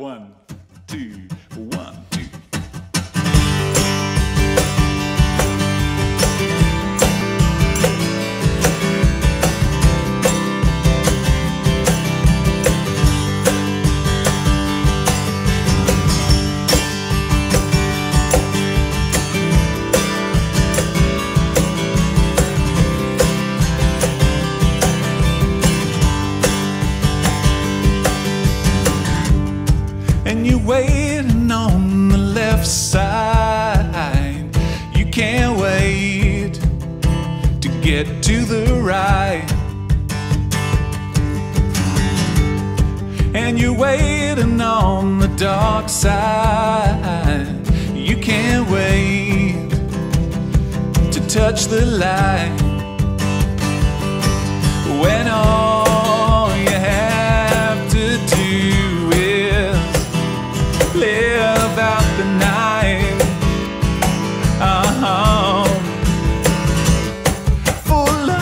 1, 2, 1, 2. And you're waiting on the left side. You can't wait to get to the right. And you're waiting on the dark side. You can't wait to touch the light. When all you have to do live out the night, for love,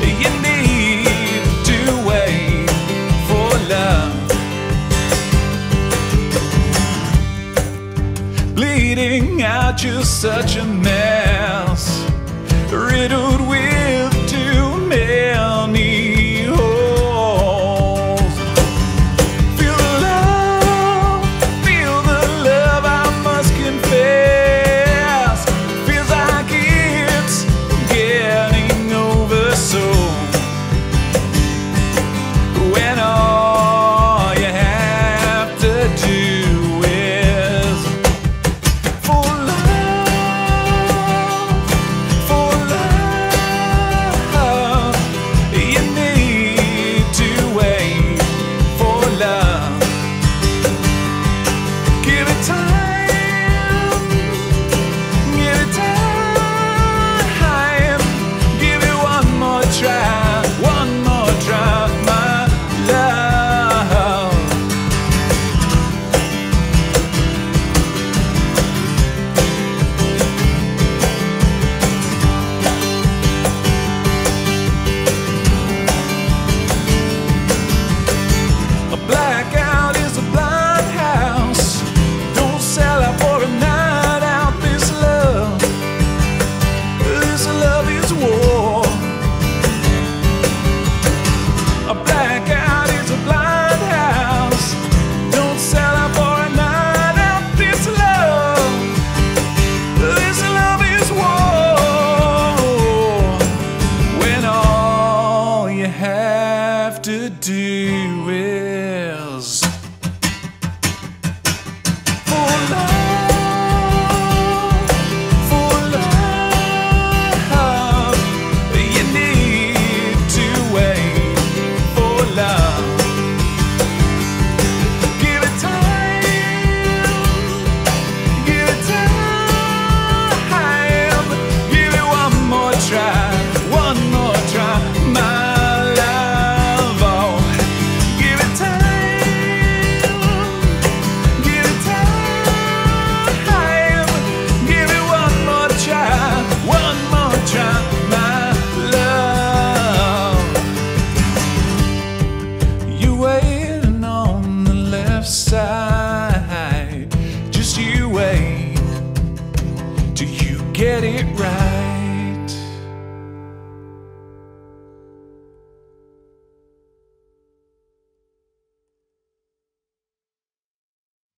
you need to wait for love. Bleeding out, you're such a mess.